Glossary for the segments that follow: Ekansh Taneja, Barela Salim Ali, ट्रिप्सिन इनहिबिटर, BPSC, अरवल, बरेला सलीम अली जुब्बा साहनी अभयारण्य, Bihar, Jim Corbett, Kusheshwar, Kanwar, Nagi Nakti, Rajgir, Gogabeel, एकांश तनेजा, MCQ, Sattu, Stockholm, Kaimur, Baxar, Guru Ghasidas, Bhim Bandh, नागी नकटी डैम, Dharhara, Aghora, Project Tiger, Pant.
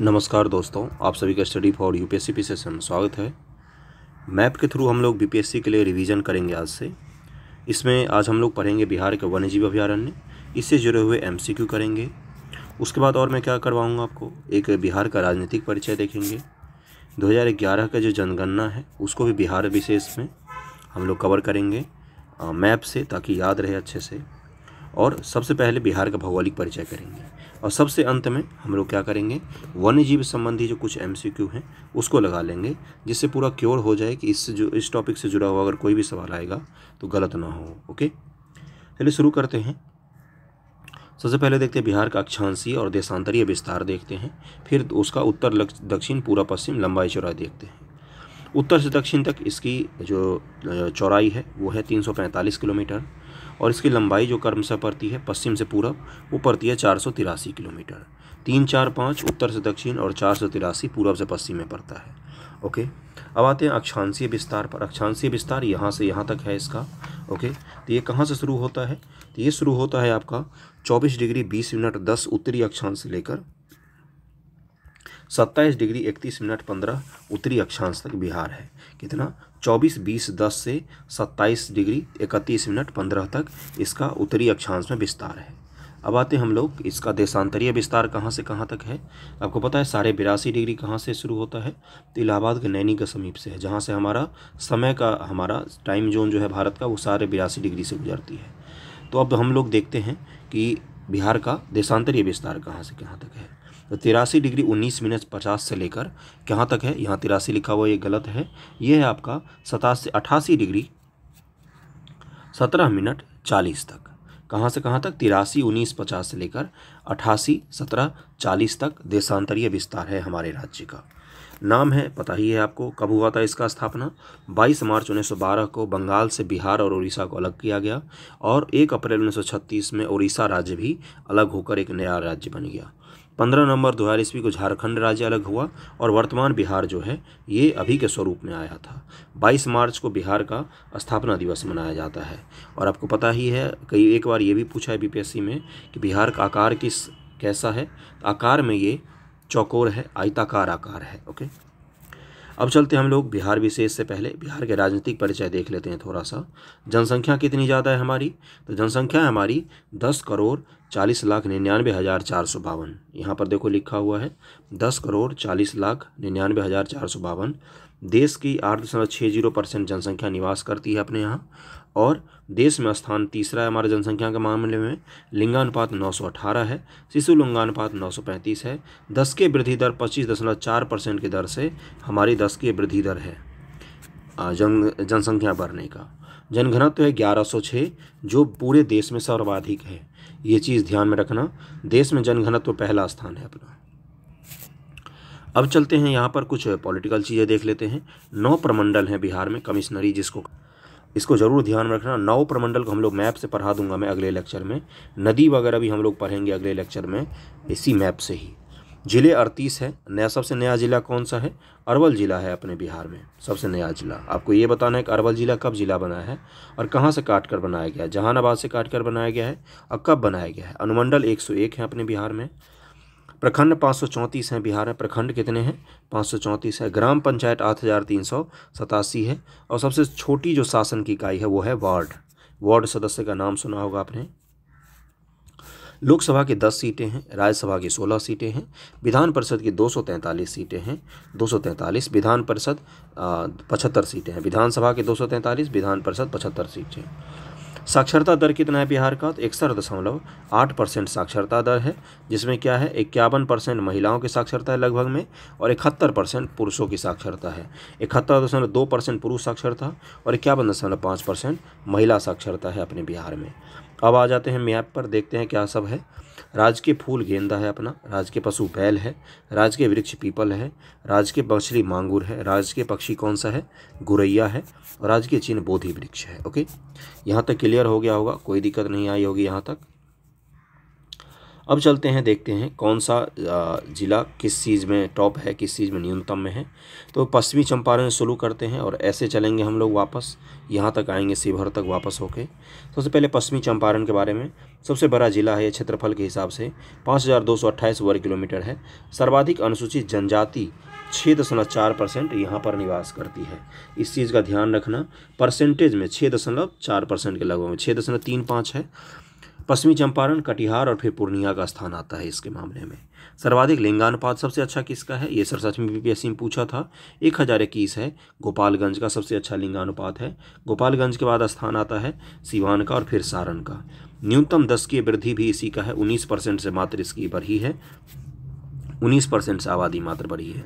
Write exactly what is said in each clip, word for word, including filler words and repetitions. नमस्कार दोस्तों, आप सभी का study for UPSC P session में स्वागत है। मैप के थ्रू हम लोग बीपीएससी के लिए रिवीजन करेंगे आज से। इसमें आज हम लोग पढ़ेंगे बिहार के वन्यजीव अभ्यारण्य, इससे जुड़े हुए एमसीक्यू करेंगे। उसके बाद और मैं क्या करवाऊंगा आपको, एक बिहार का राजनीतिक परिचय देखेंगे। दो हज़ार ग्यारह का जो जनगणना है उसको भी बिहार विशेष में हम लोग कवर करेंगे मैप से, ताकि याद रहे अच्छे से। और सबसे पहले बिहार का भौगोलिक परिचय करेंगे और सबसे अंत में हम लोग क्या करेंगे, वन्यजीव संबंधी जो कुछ एमसीक्यू हैं उसको लगा लेंगे, जिससे पूरा क्योर हो जाए कि इससे जो इस टॉपिक से जुड़ा हुआ अगर कोई भी सवाल आएगा तो गलत ना हो। ओके, चलिए शुरू करते हैं। सबसे पहले देखते हैं बिहार का अक्षांशीय और देशांतरीय विस्तार देखते हैं, फिर उसका उत्तर दक्षिण पूरा पश्चिम लंबाई चौड़ाई देखते हैं। उत्तर से दक्षिण तक इसकी जो चौड़ाई है वो है तीन सौ पैंतालीस किलोमीटर और इसकी लंबाई जो क्रमशः पड़ती है पश्चिम से पूरब वो पड़ती है चार सौ तिरासी किलोमीटर। तीन चार पाँच उत्तर से दक्षिण और चार सौ तिरासी पूरब से पश्चिम में पड़ता है। ओके, अब आते हैं अक्षांशीय विस्तार पर। अक्षांशीय विस्तार यहाँ से यहाँ तक है इसका। ओके, तो ये कहाँ से शुरू होता है, तो ये शुरू होता है आपका चौबीस डिग्री बीस मिनट दस उत्तरी अक्षांश से लेकर सत्ताईस डिग्री इकतीस मिनट पंद्रह उत्तरी अक्षांश तक बिहार है। कितना, चौबीस बीस दस से सत्ताईस डिग्री इकतीस मिनट पंद्रह तक इसका उत्तरी अक्षांश में विस्तार है। अब आते हैं हम लोग इसका देशांतरीय विस्तार कहाँ से कहाँ तक है। आपको पता है साढ़े बिरासी डिग्री कहाँ से शुरू होता है, तो इलाहाबाद के नैनी के समीप से है, जहाँ से हमारा समय का हमारा टाइम जोन जो है भारत का वो साढ़े बिरासी डिग्री से गुजरती है। तो अब हम लोग देखते हैं कि बिहार का देशांतरीय विस्तार कहाँ से कहाँ तक है। तो तिरासी डिग्री उन्नीस मिनट पचास से लेकर कहाँ तक है, यहाँ तिरासी लिखा हुआ ये गलत है, ये है आपका सतासी अट्ठासी डिग्री सत्रह मिनट चालीस तक। कहाँ से कहाँ तक, तिरासी उन्नीस पचास से लेकर अट्ठासी सत्रह चालीस तक देशांतरीय विस्तार है हमारे राज्य का। नाम है पता ही है आपको, कब हुआ था इसका स्थापना, बाईस मार्च उन्नीस सौ बारह को बंगाल से बिहार और उड़ीसा को अलग किया गया और एक अप्रैल उन्नीस सौ छत्तीस में उड़ीसा राज्य भी अलग होकर एक नया राज्य बन गया। पंद्रह नवंबर दो हज़ार ईस्वी को झारखंड राज्य अलग हुआ और वर्तमान बिहार जो है ये अभी के स्वरूप में आया था। बाईस मार्च को बिहार का स्थापना दिवस मनाया जाता है। और आपको पता ही है, कई एक बार ये भी पूछा है बीपीएससी में कि बिहार का आकार किस कैसा है, आकार में ये चौकोर है, आयताकार आकार है। ओके, अब चलते हम लोग बिहार विशेष से पहले बिहार के राजनीतिक परिचय देख लेते हैं थोड़ा सा। जनसंख्या कितनी ज़्यादा है हमारी, तो जनसंख्या हमारी दस करोड़ चालीस लाख निन्यानवे हज़ार चार सौ बावन, यहाँ पर देखो लिखा हुआ है दस करोड़ चालीस लाख निन्यानवे हज़ार चार सौ बावन। देश की आठ दशमलव छः जीरो परसेंट जनसंख्या निवास करती है अपने यहाँ और देश में स्थान तीसरा है हमारे जनसंख्या के मामले में। लिंगानुपात नौ सौ अठारह है, शिशु लिंगानुपात नौ सौ पैंतीस है। दस की वृद्धि दर पच्चीस दशमलव चार परसेंट की दर से हमारी दस की वृद्धि दर है जन जनसंख्या बढ़ने का। जनघनत्व है ग्यारह सौ छः जो पूरे देश में सर्वाधिक है, ये चीज़ ध्यान में रखना, देश में जनघनत्व पहला स्थान है अपना। अब चलते हैं यहाँ पर कुछ पॉलिटिकल चीज़ें देख लेते हैं। नौ प्रमंडल हैं बिहार में, कमिश्नरी जिसको, इसको ज़रूर ध्यान में रखना। नौ प्रमंडल को हम लोग मैप से पढ़ा दूंगा मैं अगले लेक्चर में। नदी वगैरह भी हम लोग पढ़ेंगे अगले लेक्चर में इसी मैप से ही। जिले अड़तीस है। नया सबसे नया ज़िला कौन सा है, अरवल ज़िला है अपने बिहार में सबसे नया ज़िला। आपको ये बताना है कि अरवल ज़िला कब ज़िला बना है और कहाँ से काट कर बनाया गया है, जहानाबाद से काट कर बनाया गया है और कब बनाया गया है। अनुमंडल एक सौ एक है अपने बिहार में। प्रखंड पाँच सौ चौंतीस हैं बिहार में, प्रखंड कितने हैं, पाँच सौ चौंतीस है। ग्राम पंचायत आठ हज़ार तीन सौ सतासी है और सबसे छोटी जो शासन की इकाई है वो है वार्ड। वार्ड सदस्य का नाम सुना होगा आपने। लोकसभा की दस सीटें हैं, राज्यसभा की सोलह सीटें हैं, विधान परिषद की दो सौ तैंतालीस सीटें हैं, दो सौ तैंतालीस विधान परिषद पचहत्तर सीटें हैं, विधानसभा की दो सौ तैंतालीस विधान परिषद पचहत्तर सीटें। साक्षरता दर कितना है बिहार का, तो इकसठ दशमलव आठ परसेंट साक्षरता दर है, जिसमें क्या है इक्यावन परसेंट महिलाओं की साक्षरता है लगभग में और इकहत्तर परसेंट पुरुषों की साक्षरता है। इकहत्तर दशमलव दो परसेंट पुरुष साक्षरता और इक्यावन दशमलव पाँच परसेंट महिला साक्षरता है अपने बिहार में। अब आ जाते हैं मैप पर, देखते हैं क्या सब है। राज्य के फूल गेंदा है अपना, राज्य के पशु बैल है, राज्य के वृक्ष पीपल है, राज्य के मछली मांगूर है, राज्य के पक्षी कौन सा है, गुरैया है और राज्य के चिन्ह बोधि वृक्ष है। ओके, यहाँ तक क्लियर हो गया होगा, कोई दिक्कत नहीं आई होगी यहाँ तक। अब चलते हैं, देखते हैं कौन सा ज़िला किस चीज़ में टॉप है, किस चीज़ में न्यूनतम में है। तो पश्चिमी चंपारण शुरू करते हैं और ऐसे चलेंगे हम लोग वापस, यहाँ तक आएंगे शिवहर तक वापस होके। सबसे पहले पश्चिमी चंपारण के बारे में, सबसे बड़ा ज़िला है, क्षेत्रफल के हिसाब से पाँच हज़ार दो सौ अट्ठाईस वर्ग किलोमीटर है। सर्वाधिक अनुसूचित जनजाति छः दशमलव चार परसेंट यहाँ पर निवास करती है। इस चीज़ का ध्यान रखना, परसेंटेज में छः दशमलव चार परसेंट के लगभग में छः दशमलव तीन पाँच है। पश्चिमी चंपारण, कटिहार और फिर पूर्णिया का स्थान आता है इसके मामले में। सर्वाधिक लिंगानुपात सबसे अच्छा किसका है, ये सड़सठवीं बीपीएससी में पूछा था, एक हज़ार इक्कीस है। गोपालगंज का सबसे अच्छा लिंगानुपात है। गोपालगंज के बाद स्थान आता है सीवान का और फिर सारण का। न्यूनतम दस की वृद्धि भी इसी का है, उन्नीस परसेंट से मात्र इसकी बढ़ी है, उन्नीस परसेंट से आबादी मात्र बढ़ी है।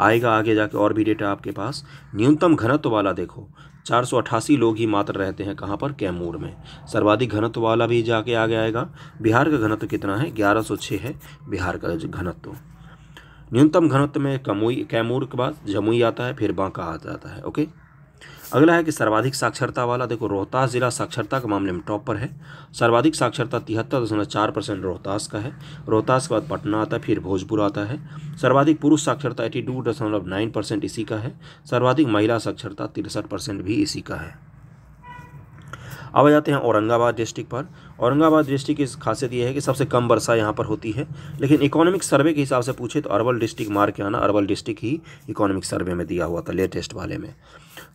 आएगा आगे जाके और भी डेटा आपके पास। न्यूनतम घनत्व वाला देखो, चार सौ अट्ठासी लोग ही मात्र रहते हैं कहाँ पर, कैमूर में। सर्वाधिक घनत्व वाला भी जाके आगे आएगा। बिहार का घनत्व कितना है, ग्यारह सौ छः है बिहार का घनत्व। न्यूनतम घनत्व में कमुई, कैमूर के बाद जमुई आता है, फिर बांका आ जाता है। ओके, अगला है कि सर्वाधिक साक्षरता वाला देखो, रोहतास ज़िला साक्षरता के मामले में टॉप पर है। सर्वाधिक साक्षरता तिहत्तर दशमलव चार परसेंट रोहतास का है। रोहतास के बाद पटना आता है, फिर भोजपुर आता है। सर्वाधिक पुरुष साक्षरता एटी टू दशमलव नाइन परसेंट इसी का है। सर्वाधिक महिला साक्षरता तिरसठ परसेंट भी इसी का है। अब आ जाते हैं औरंगाबाद डिस्ट्रिक्ट पर। औरंगाबाद डिस्ट्रिक्ट की खासियत यह है कि सबसे कम वर्षा यहाँ पर होती है, लेकिन इकोनॉमिक सर्वे के हिसाब से पूछे तो अरवल डिस्ट्रिक्ट मार के आना, अरवल डिस्ट्रिक्ट ही इकोनॉमिक सर्वे में दिया हुआ था लेटेस्ट वाले में।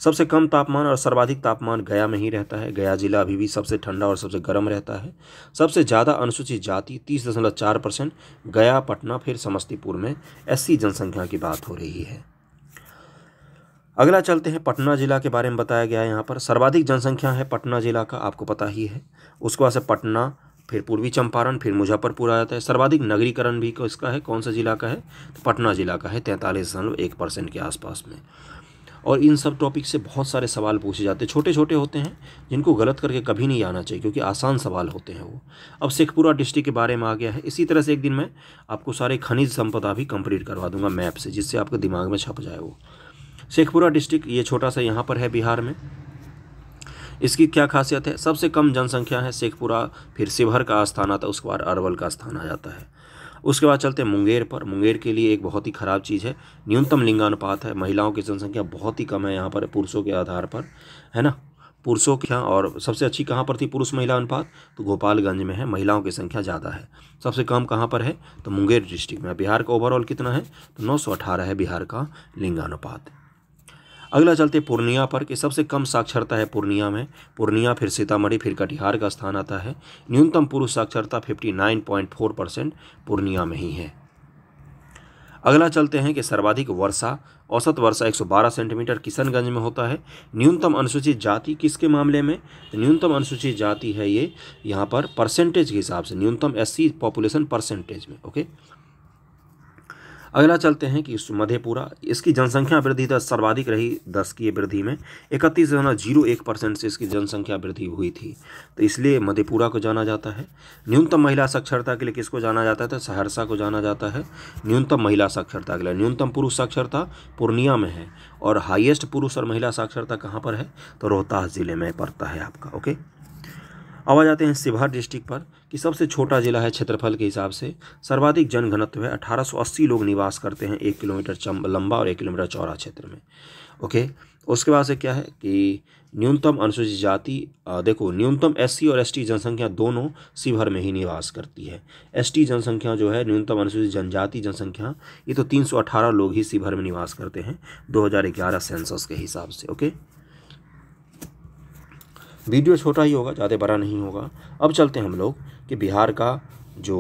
सबसे कम तापमान और सर्वाधिक तापमान गया में ही रहता है। गया जिला अभी भी सबसे ठंडा और सबसे गर्म रहता है। सबसे ज़्यादा अनुसूचित जाति तीस दशमलव चार परसेंट गया, पटना फिर समस्तीपुर में एससी जनसंख्या की बात हो रही है। अगला चलते हैं पटना ज़िला के बारे में बताया गया है यहाँ पर। सर्वाधिक जनसंख्या है पटना ज़िला का, आपको पता ही है। उसके बाद से पटना, फिर पूर्वी चंपारण, फिर मुजफ्फरपुर आ जाता है। सर्वाधिक नगरीकरण भी इसका है, कौन सा ज़िला का है, तो पटना ज़िला का है, तैंतालीस दशमलव एक परसेंट के आसपास में। और इन सब टॉपिक से बहुत सारे सवाल पूछे जाते हैं, छोटे छोटे होते हैं जिनको गलत करके कभी नहीं आना चाहिए क्योंकि आसान सवाल होते हैं वो। अब शेखपुरा डिस्ट्रिक्ट के बारे में आ गया है। इसी तरह से एक दिन मैं आपको सारे खनिज संपदा भी कंप्लीट करवा दूंगा मैप से, जिससे आपके दिमाग में छप जाए वो। शेखपुरा डिस्ट्रिक्ट ये छोटा सा यहाँ पर है बिहार में। इसकी क्या खासियत है, सबसे कम जनसंख्या है शेखपुरा, फिर शिवहर का स्थान आता है, उसके बाद अरवल का स्थान आ जाता है। उसके बाद चलते हैं मुंगेर पर। मुंगेर के लिए एक बहुत ही ख़राब चीज़ है, न्यूनतम लिंगानुपात है, महिलाओं की जनसंख्या बहुत ही कम है यहाँ पर पुरुषों के आधार पर, है ना, पुरुषों की। और सबसे अच्छी कहाँ पर थी पुरुष महिला अनुपात, तो गोपालगंज में है, महिलाओं की संख्या ज़्यादा है। सबसे कम कहाँ पर है, तो मुंगेर डिस्ट्रिक्ट में। बिहार का ओवरऑल कितना है, तो नौ सौ अठारह है बिहार का लिंगानुपात। अगला चलते पूर्णिया पर कि सबसे कम साक्षरता है पूर्णिया में। पूर्णिया फिर सीतामढ़ी फिर कटिहार का स्थान आता है। न्यूनतम पुरुष साक्षरता उनसठ दशमलव चार परसेंट पूर्णिया में ही है। अगला चलते हैं कि सर्वाधिक वर्षा, औसत वर्षा एक सौ बारह सेंटीमीटर किशनगंज में होता है। न्यूनतम अनुसूचित जाति किसके मामले में, न्यूनतम अनुसूचित जाति है ये यहाँ पर परसेंटेज के हिसाब से, न्यूनतम एससी पॉपुलेशन परसेंटेज में। ओके, अगला चलते हैं कि मधेपुरा, इसकी जनसंख्या वृद्धि दर सर्वाधिक रही दस की वृद्धि में, इकतीस दशमलव जीरो एक परसेंट से इसकी जनसंख्या वृद्धि हुई थी, तो इसलिए मधेपुरा को जाना जाता है। न्यूनतम महिला साक्षरता के लिए किसको जाना जाता है, तो सहरसा को जाना जाता है न्यूनतम महिला साक्षरता के लिए। न्यूनतम पुरुष साक्षरता पूर्णिया में है और हाईएस्ट पुरुष और महिला साक्षरता कहाँ पर है, तो रोहतास ज़िले में पड़ता है आपका। ओके, अब आ जाते हैं शिवहर डिस्ट्रिक्ट पर कि सबसे छोटा ज़िला है क्षेत्रफल के हिसाब से। सर्वाधिक जनघनत्व है, अठारह सौ अस्सी लोग निवास करते हैं एक किलोमीटर लंबा और एक किलोमीटर चौड़ा क्षेत्र में। ओके, उसके बाद से क्या है कि न्यूनतम अनुसूचित जाति देखो, न्यूनतम एससी और एसटी जनसंख्या दोनों शिवहर में ही निवास करती है। एसटी जनसंख्या जो है, न्यूनतम अनुसूचित जनजाति जनसंख्या, ये तो तीन सौ अठारह लोग ही शिवहर में निवास करते हैं दो हज़ार ग्यारह सेंसस के हिसाब से। ओके, वीडियो छोटा ही होगा, ज़्यादा बड़ा नहीं होगा। अब चलते हैं हम लोग कि बिहार का जो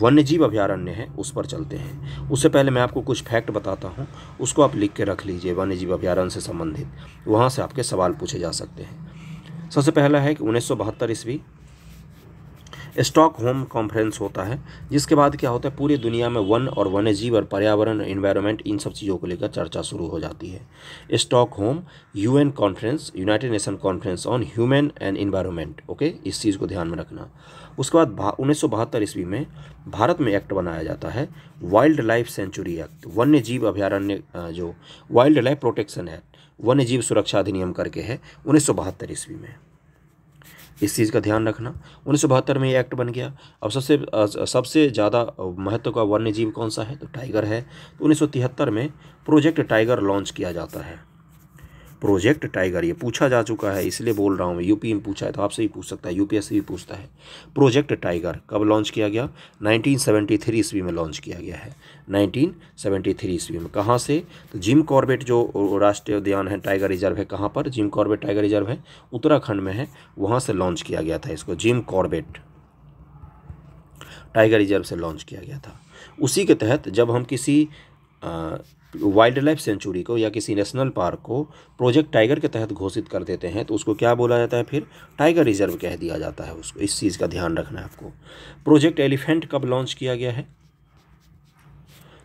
वन्यजीव अभयारण्य है उस पर चलते हैं। उससे पहले मैं आपको कुछ फैक्ट बताता हूँ, उसको आप लिख के रख लीजिए वन्यजीव अभयारण्य से संबंधित, वहाँ से आपके सवाल पूछे जा सकते हैं। सबसे पहला है कि उन्नीस सौ बहत्तर ईस्वी स्टॉकहोम कॉन्फ्रेंस होता है, जिसके बाद क्या होता है पूरी दुनिया में वन और वन्यजीव और पर्यावरण एनवायरनमेंट इन सब चीज़ों को लेकर चर्चा शुरू हो जाती है। Stockholm UN conference, United Nation conference on human and environment. Okay, इस चीज़ को ध्यान में रखना। उसके बाद उन्नीस सौ बहत्तर ईस्वी में भारत में एक्ट बनाया जाता है, वाइल्ड लाइफ सेंचुरी एक्ट, वन्य जीव अभ्यारण्य जो वाइल्ड लाइफ प्रोटेक्शन एक्ट, वन्य जीव सुरक्षा अधिनियम करके है, उन्नीस सौ बहत्तर ईस्वी में। इस चीज़ का ध्यान रखना। उन्नीस सौ बहत्तर में ये एक्ट बन गया। अब सबसे सबसे ज़्यादा महत्व का वन्य जीव कौन सा है, तो टाइगर है। तो उन्नीस सौ तिहत्तर में प्रोजेक्ट टाइगर लॉन्च किया जाता है। प्रोजेक्ट टाइगर ये पूछा जा चुका है, इसलिए बोल रहा हूँ मैं, यूपी में पूछा है तो आपसे भी पूछ सकता है, यूपीएससी भी पूछता है। प्रोजेक्ट टाइगर कब लॉन्च किया गया? नाइनटीन सेवेंटी थ्री ईस्वी में लॉन्च किया गया है, नाइनटीन सेवेंटी थ्री ईस्वी में। कहाँ से? तो जिम कॉर्बेट जो राष्ट्रीय उद्यान है, टाइगर रिजर्व है, कहाँ पर? जिम कॉर्बेट टाइगर रिजर्व है, उत्तराखंड में है, वहाँ से लॉन्च किया गया था इसको। जिम कॉर्बेट टाइगर रिजर्व से लॉन्च किया गया था। उसी के तहत जब हम किसी आ, वाइल्ड लाइफ सेंचुरी को या किसी नेशनल पार्क को प्रोजेक्ट टाइगर के तहत घोषित कर देते हैं तो उसको क्या बोला जाता है? फिर टाइगर रिजर्व कह दिया जाता है उसको। इस चीज़ का ध्यान रखना है आपको। प्रोजेक्ट एलिफेंट कब लॉन्च किया गया है?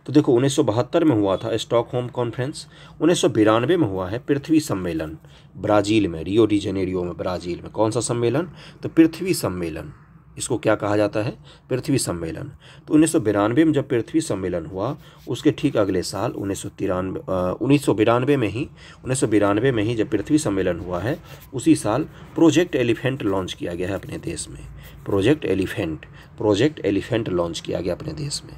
तो देखो उन्नीस सौ बहत्तर में हुआ था स्टॉकहोम कॉन्फ्रेंस, उन्नीस सौ बिरानवे में हुआ है पृथ्वी सम्मेलन ब्राज़ील में, रियो डी जेनेरियो में, ब्राज़ील में। कौन सा सम्मेलन? तो पृथ्वी सम्मेलन। इसको क्या कहा जाता है? पृथ्वी सम्मेलन। तो उन्नीस सौ बिरानवे में जब पृथ्वी सम्मेलन हुआ, उसके ठीक अगले साल उन्नीस सौ तिरानवे उन्नीस सौ बिरानवे में ही उन्नीस सौ बिरानवे में ही जब पृथ्वी सम्मेलन हुआ है, उसी साल प्रोजेक्ट एलिफेंट लॉन्च किया गया है अपने देश में। Project elephant project elephant launch किया गया अपने देश में।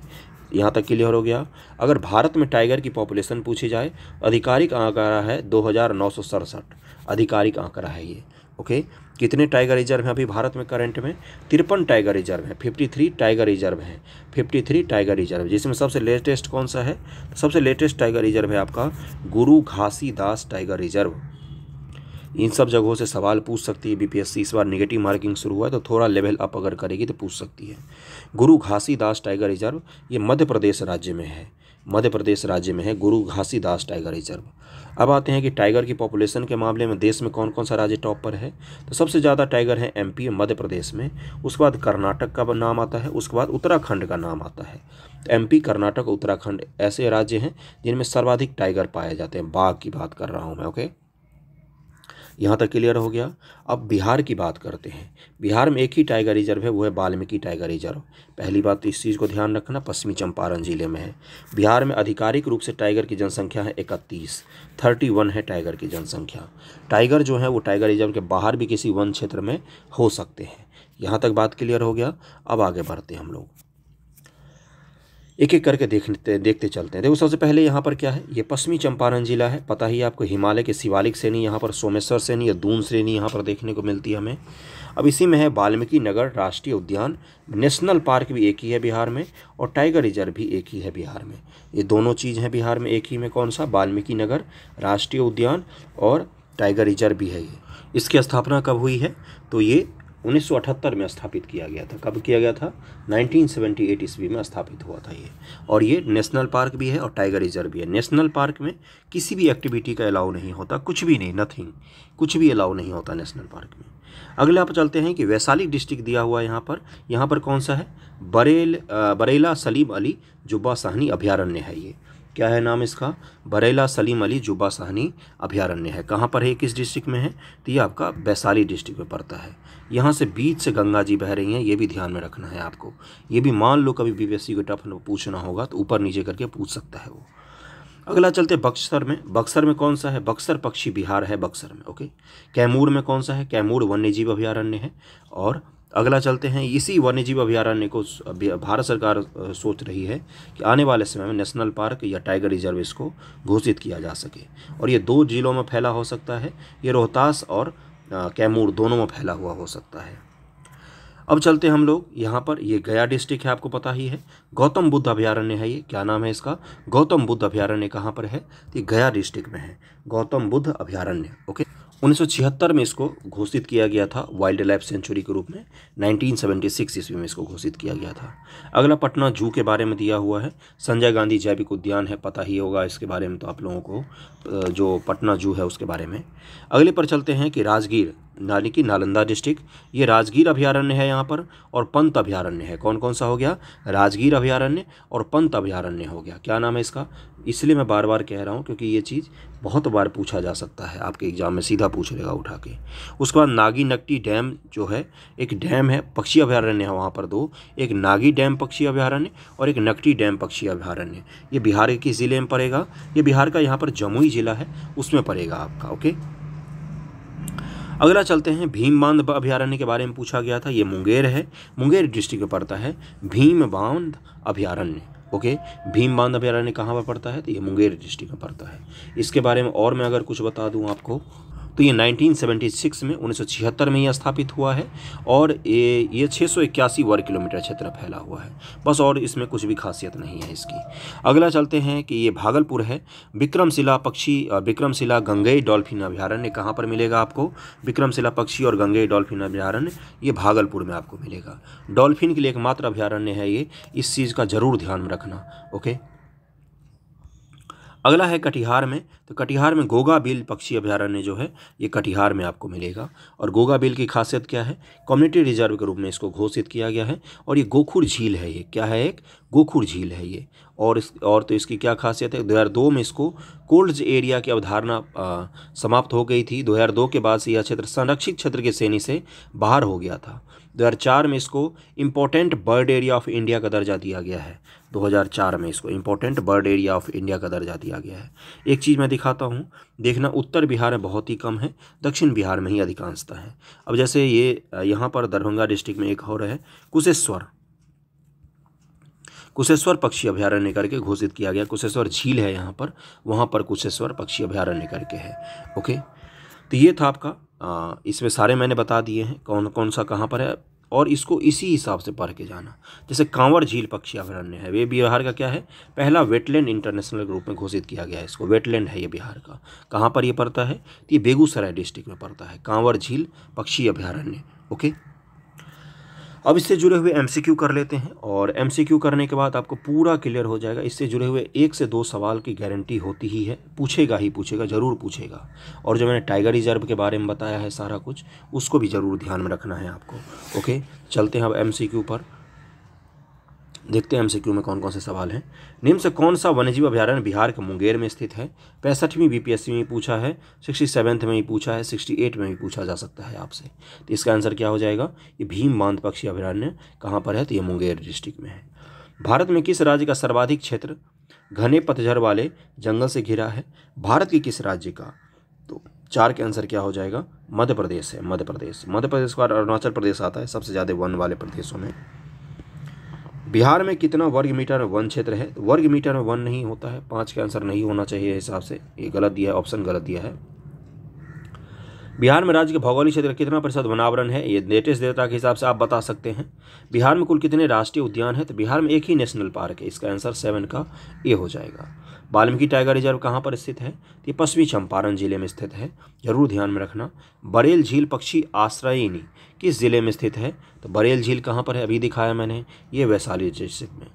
यहाँ तक क्लियर हो गया। अगर भारत में टाइगर की पॉपुलेशन पूछी जाए, आधिकारिक आंकड़ा है दो हज़ार नौ सौ सड़सठ, आधिकारिक आंकड़ा है ये। ओके okay, कितने टाइगर रिजर्व हैं अभी भारत में करंट में? तिरपन टाइगर रिजर्व हैं, तिरपन टाइगर रिजर्व हैं, तिरपन टाइगर रिजर्व, जिसमें सबसे लेटेस्ट कौन सा है? तो सबसे लेटेस्ट टाइगर रिजर्व है आपका गुरु घासीदास टाइगर रिजर्व। इन सब जगहों से सवाल पूछ सकती है बीपीएससी। इस बार नेगेटिव मार्किंग शुरू हुआ है तो थोड़ा लेवल अप अगर करेगी तो पूछ सकती है। गुरु घासीदास टाइगर रिजर्व ये मध्य प्रदेश राज्य में है, मध्य प्रदेश राज्य में है गुरु घासीदास टाइगर रिजर्व। अब आते हैं कि टाइगर की पॉपुलेशन के मामले में देश में कौन कौन सा राज्य टॉप पर है। तो सबसे ज़्यादा टाइगर है एमपी, मध्य प्रदेश में, उसके बाद कर्नाटक का नाम आता है, उसके बाद उत्तराखंड का नाम आता है। तो एमपी, कर्नाटक, उत्तराखंड ऐसे राज्य हैं जिनमें सर्वाधिक टाइगर पाए जाते हैं। बाघ की बात कर रहा हूँ मैं। ओके, यहाँ तक क्लियर हो गया। अब बिहार की बात करते हैं। बिहार में एक ही टाइगर रिजर्व है, वो है वाल्मीकि टाइगर रिजर्व। पहली बात तो इस चीज़ को ध्यान रखना, पश्चिमी चंपारण जिले में है। बिहार में आधिकारिक रूप से टाइगर की जनसंख्या है इकतीस, थर्टी वन है टाइगर की जनसंख्या। टाइगर जो है वो टाइगर रिजर्व के बाहर भी किसी वन क्षेत्र में हो सकते हैं। यहाँ तक बात क्लियर हो गया। अब आगे बढ़ते हैं हम लोग, एक एक करके देखते देखते चलते हैं। देखो सबसे पहले यहाँ पर क्या है, ये पश्चिमी चंपारण जिला है। पता ही आपको हिमालय के शिवालिक श्रेणी, यहाँ पर सोमेश्वर श्रेणी या दून श्रेणी यहाँ पर देखने को मिलती है हमें। अब इसी में है वाल्मीकि नगर राष्ट्रीय उद्यान, नेशनल पार्क भी एक ही है बिहार में और टाइगर रिजर्व भी एक ही है बिहार में। ये दोनों चीज़ हैं बिहार में एक ही में। कौन सा? वाल्मीकि नगर राष्ट्रीय उद्यान और टाइगर रिजर्व भी है ये। इसकी स्थापना कब हुई है? तो ये उन्नीस सौ अठहत्तर में स्थापित किया गया था। कब किया गया था? नाइनटीन सेवेंटी एट ईस्वी में स्थापित हुआ था ये। और ये नेशनल पार्क भी है और टाइगर रिजर्व भी है। नेशनल पार्क में किसी भी एक्टिविटी का अलाउ नहीं होता, कुछ भी नहीं, नथिंग, कुछ भी अलाउ नहीं होता नेशनल पार्क में। अगले आप चलते हैं कि वैशाली डिस्ट्रिक्ट दिया हुआ है यहाँ पर। यहाँ पर कौन सा है? बरेल बरेला सलीम अली जुब्बा साहनी अभयारण्य है ये। क्या है नाम इसका? बरेला सलीम अली जुब्बा साहनी अभयारण्य है। कहाँ पर है, किस डिस्ट्रिक्ट में है? तो ये आपका वैशाली डिस्ट्रिक्ट में पड़ता है। यहाँ से बीच से गंगा जी बह रही हैं, ये भी ध्यान में रखना है आपको। ये भी मान लो कभी बीपीएससी को टफ पूछना होगा तो ऊपर नीचे करके पूछ सकता है वो। अगला चलते बक्सर में। बक्सर में कौन सा है? बक्सर पक्षी विहार है बक्सर में। ओके, कैमूर में कौन सा है? कैमूर वन्यजीव अभयारण्य है। और अगला चलते हैं, इसी वन्यजीव अभयारण्य को भारत सरकार सोच रही है कि आने वाले समय में नेशनल पार्क या टाइगर रिजर्व इसको घोषित किया जा सके। और ये दो जिलों में फैला हो सकता है, ये रोहतास और कैमूर दोनों में फैला हुआ हो सकता है। अब चलते हैं हम लोग यहाँ पर, ये गया डिस्ट्रिक्ट है, आपको पता ही है। गौतम बुद्ध अभयारण्य है ये। क्या नाम है इसका? गौतम बुद्ध अभयारण्य। कहाँ पर है? ये गया डिस्ट्रिक्ट में है, गौतम बुद्ध अभयारण्य। ओके, उन्नीस सौ छिहत्तर में इसको घोषित किया गया था वाइल्ड लाइफ सेंचुरी के रूप में। नाइनटीन सेवेंटी सिक्स ईस्वी में इसको घोषित किया गया था। अगला पटना जू के बारे में दिया हुआ है। संजय गांधी जैविक उद्यान है, पता ही होगा इसके बारे में तो आप लोगों को, जो पटना जू है उसके बारे में। अगले पर चलते हैं कि राजगीर, यानी कि नालंदा डिस्ट्रिक्ट, ये राजगीर अभयारण्य है यहाँ पर और पंत अभयारण्य है। कौन कौन सा हो गया? राजगीर अभयारण्य और पंत अभयारण्य हो गया। क्या नाम है इसका? इसलिए मैं बार बार कह रहा हूँ क्योंकि ये चीज़ बहुत बार पूछा जा सकता है आपके एग्जाम में, सीधा पूछ लेगा उठा के। उसके बाद नागी नकटी डैम जो है, एक डैम है, पक्षी अभयारण्य है वहाँ पर दो, एक नागी डैम पक्षी अभयारण्य और एक नकटी डैम पक्षी अभयारण्य। ये बिहार के किस ज़िले में पड़ेगा? ये बिहार का यहाँ पर जमुई ज़िला है उसमें पड़ेगा आपका। ओके, अगला चलते हैं भीम बांध अभयारण्य के बारे में पूछा गया था। ये मुंगेर है, मुंगेर डिस्ट्रिक्ट पड़ता है भीम बांध अभयारण्य। ओके, भीम बांध अभयारण्य कहाँ पर पड़ता है? तो ये मुंगेर डिस्ट्रिक्ट में पड़ता है। इसके बारे में और मैं अगर कुछ बता दूं आपको तो ये उन्नीस सौ छिहत्तर में उन्नीस सौ छिहत्तर में ही स्थापित हुआ है और ये ये छः सौ इक्यासी वर्ग किलोमीटर क्षेत्र फैला हुआ है बस, और इसमें कुछ भी खासियत नहीं है इसकी। अगला चलते हैं कि ये भागलपुर है। विक्रमशिला पक्षी और विक्रमशिला गंगेई डॉल्फिन अभयारण्य कहाँ पर मिलेगा आपको? विक्रमशिला पक्षी और गंगेई डॉल्फिन अभयारण्य ये भागलपुर में आपको मिलेगा। डॉल्फिन के लिए एकमात्र अभयारण्य है ये, इस चीज़ का ज़रूर ध्यान में रखना। ओके, अगला है कटिहार में। तो कटिहार में गोगाबील पक्षी अभयारण्य जो है ये कटिहार में आपको मिलेगा। और गोगाबील की खासियत क्या है? कम्युनिटी रिजर्व के रूप में इसको घोषित किया गया है और ये गोखुर झील है। ये क्या है? एक गोखुर झील है ये। और इस और तो इसकी क्या खासियत है? दो हज़ार दो में इसको कोल्ड एरिया की अवधारणा समाप्त हो गई थी। दो हज़ार दो के बाद से यह क्षेत्र संरक्षित क्षेत्र के श्रेणी से बाहर हो गया था। दो हज़ार चार में इसको important bird area of India का दर्जा दिया गया है। दो हज़ार चार में इसको important bird area of India का दर्जा दिया गया है। एक चीज़ मैं दिखाता हूँ, देखना उत्तर बिहार में बहुत ही कम है, दक्षिण बिहार में ही अधिकांशता है। अब जैसे ये यहाँ पर दरभंगा डिस्ट्रिक्ट में एक और है कुशेश्वर, कुशेश्वर पक्षी अभयारण्य करके घोषित किया गया। कुशेश्वर झील है यहाँ पर, वहाँ पर कुशेश्वर पक्षी अभयारण्य करके है। ओके, तो ये था आपका, आ, इसमें सारे मैंने बता दिए हैं कौन कौन सा कहाँ पर है और इसको इसी हिसाब से पढ़ के जाना। जैसे कांवर झील पक्षी अभयारण्य है, वे बिहार का क्या है? पहला वेटलैंड इंटरनेशनल ग्रुप में घोषित किया गया है इसको, वेटलैंड है ये बिहार का। कहाँ पर ये पड़ता है? तो ये बेगूसराय डिस्ट्रिक्ट में पड़ता है कांवर झील पक्षी अभयारण्य। ओके, अब इससे जुड़े हुए एमसीक्यू कर लेते हैं और एमसीक्यू करने के बाद आपको पूरा क्लियर हो जाएगा। इससे जुड़े हुए एक से दो सवाल की गारंटी होती ही है, पूछेगा ही पूछेगा, ज़रूर पूछेगा। और जो मैंने टाइगर रिजर्व के बारे में बताया है सारा कुछ, उसको भी ज़रूर ध्यान में रखना है आपको। ओके, चलते हैं अब एमसीक्यू पर, देखते हैं एमसीक्यू में कौन कौन से सवाल हैं। निम्न से कौन सा वन्यजीव अभयारण्य बिहार के मुंगेर में स्थित है? पैंसठवीं बीपीएससी में पूछा है, सिक्सटी सेवन्थ में ही पूछा है, सिक्सटी एट में भी पूछा जा सकता है आपसे। तो इसका आंसर क्या हो जाएगा? ये भीम बांध पक्षी अभयारण्य कहाँ पर है? तो ये मुंगेर डिस्ट्रिक्ट में है। भारत में किस राज्य का सर्वाधिक क्षेत्र घने पतझड़ वाले जंगल से घिरा है? भारत के किस राज्य का? तो चार के आंसर क्या हो जाएगा? मध्य प्रदेश है, मध्य प्रदेश। मध्य प्रदेश के बाद अरुणाचल प्रदेश आता है सबसे ज़्यादा वन वाले प्रदेशों में। बिहार में कितना वर्ग मीटर में वन क्षेत्र है? वर्ग मीटर में वन नहीं होता है, पाँच का आंसर नहीं होना चाहिए हिसाब से, ये गलत दिया है, ऑप्शन गलत दिया है। बिहार में राज्य के भौगोलिक क्षेत्र कितना प्रतिशत वनावरण है? ये लेटेस्ट डेटा के हिसाब से आप बता सकते हैं। बिहार में कुल कितने राष्ट्रीय उद्यान है? तो बिहार में एक ही नेशनल पार्क है, इसका आंसर सेवन का ए हो जाएगा। वाल्मीकि टाइगर रिजर्व कहाँ पर स्थित है? ये पश्चिमी चंपारण जिले में स्थित है, जरूर ध्यान में रखना। बरेल झील पक्षी आश्रयिनी किस जिले में स्थित है? तो बरेल झील कहाँ पर है? अभी दिखाया मैंने, ये वैशाली डिस्ट्रिक्ट में।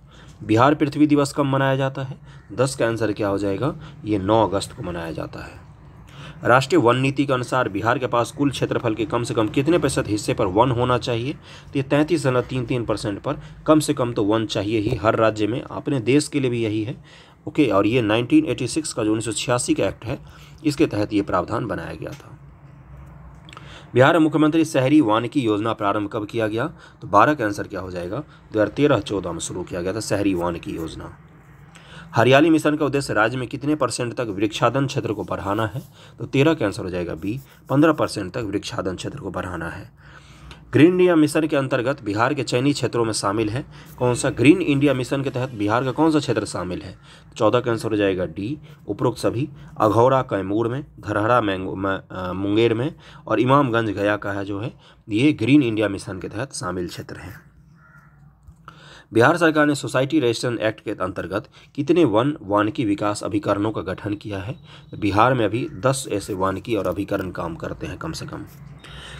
बिहार पृथ्वी दिवस कब मनाया जाता है? दस का आंसर क्या हो जाएगा? ये नौ अगस्त को मनाया जाता है। राष्ट्रीय वन नीति के अनुसार बिहार के पास कुल क्षेत्रफल के कम से कम कितने प्रतिशत हिस्से पर वन होना चाहिए? तो ये तैंतीस दशमलव तीन तीन परसेंट पर कम से कम तो वन चाहिए ही हर राज्य में, अपने देश के लिए भी यही है। ओके, और ये नाइनटीन एटी सिक्स का जो उन्नीस सौ छियासी का एक्ट है, इसके तहत ये प्रावधान बनाया गया था। बिहार में मुख्यमंत्री शहरी वानिकी योजना प्रारंभ कब किया गया? तो बारह का आंसर क्या हो जाएगा? दो हज़ार तेरह चौदह में शुरू किया गया था शहरी वानिकी योजना। हरियाली मिशन का उद्देश्य राज्य में कितने परसेंट तक वृक्षादन क्षेत्र को बढ़ाना है? तो तेरह का आंसर हो जाएगा बी, पंद्रह परसेंट तक वृक्षादन क्षेत्र को बढ़ाना है। ग्रीन इंडिया मिशन के अंतर्गत बिहार के चयनित क्षेत्रों में शामिल है कौन सा? ग्रीन इंडिया मिशन के तहत बिहार का कौन सा क्षेत्र शामिल है? चौदह का आंसर हो जाएगा डी, उपरोक्त सभी। अघौरा कैमूर में, धरहरा मुंगेर में और इमामगंज गया का है जो है, ये ग्रीन इंडिया मिशन के तहत शामिल क्षेत्र हैं। बिहार सरकार ने सोसाइटी रजिस्ट्रेशन एक्ट के अंतर्गत कितने वन वानिकी विकास अभिकरणों का गठन किया है? बिहार में अभी दस ऐसे वानिकी और अभिकरण काम करते हैं कम से कम।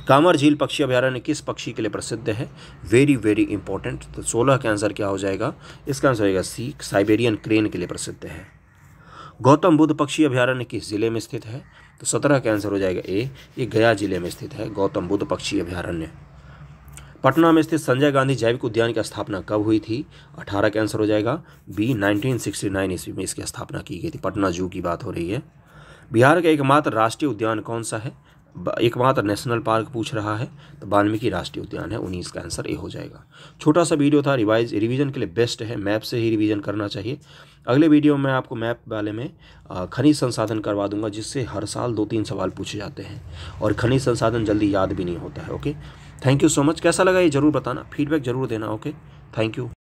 कांवर झील पक्षी अभयारण्य किस पक्षी के लिए प्रसिद्ध है? Very very important. तो सोलह का आंसर क्या हो जाएगा? इसका आंसर होगा सी, साइबेरियन क्रेन के लिए प्रसिद्ध है। गौतम बुद्ध पक्षी अभयारण्य किस जिले में स्थित है? तो सत्रह का आंसर हो जाएगा ए, ये गया जिले में स्थित है गौतम बुद्ध पक्षी अभयारण्य। पटना में स्थित संजय गांधी जैविक उद्यान की स्थापना कब हुई थी? अठारह का आंसर हो जाएगा बी, नाइनटीन सिक्सटी नाइन ईस्वी में इसकी स्थापना की गई थी, पटना जू की बात हो रही है। बिहार का एकमात्र राष्ट्रीय उद्यान कौन सा है? एकमात्र नेशनल पार्क पूछ रहा है तो वाल्मीकि राष्ट्रीय उद्यान है, उन्नीस का आंसर ए हो जाएगा। छोटा सा वीडियो था, रिवाइज रिवीजन के लिए बेस्ट है, मैप से ही रिवीजन करना चाहिए। अगले वीडियो में आपको मैप वाले में खनिज संसाधन करवा दूंगा, जिससे हर साल दो तीन सवाल पूछे जाते हैं और खनिज संसाधन जल्दी याद भी नहीं होता है। Okay, thank you so much. कैसा लगा ये जरूर बताना, फीडबैक जरूर देना। Okay, thank you.